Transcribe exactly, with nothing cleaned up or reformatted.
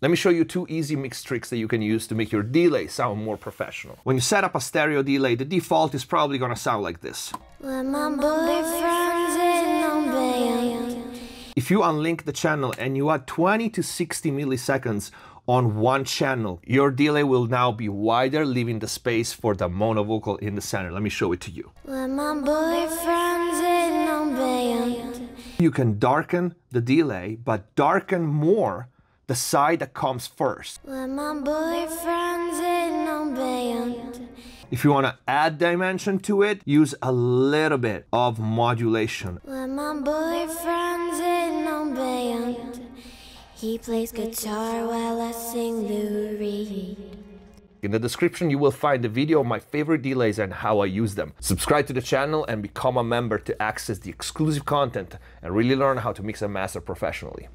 Let me show you two easy mix tricks that you can use to make your delay sound more professional. When you set up a stereo delay, the default is probably gonna sound like this. If you unlink the channel and you add twenty to sixty milliseconds on one channel, your delay will now be wider, leaving the space for the mono vocal in the center. Let me show it to you. You can darken the delay, but darken more the side that comes first. If you want to add dimension to it, use a little bit of modulation. He plays guitar while I sing Lou Reed. In the description, you will find a video of my favorite delays and how I use them. Subscribe to the channel and become a member to access the exclusive content and really learn how to mix and master professionally.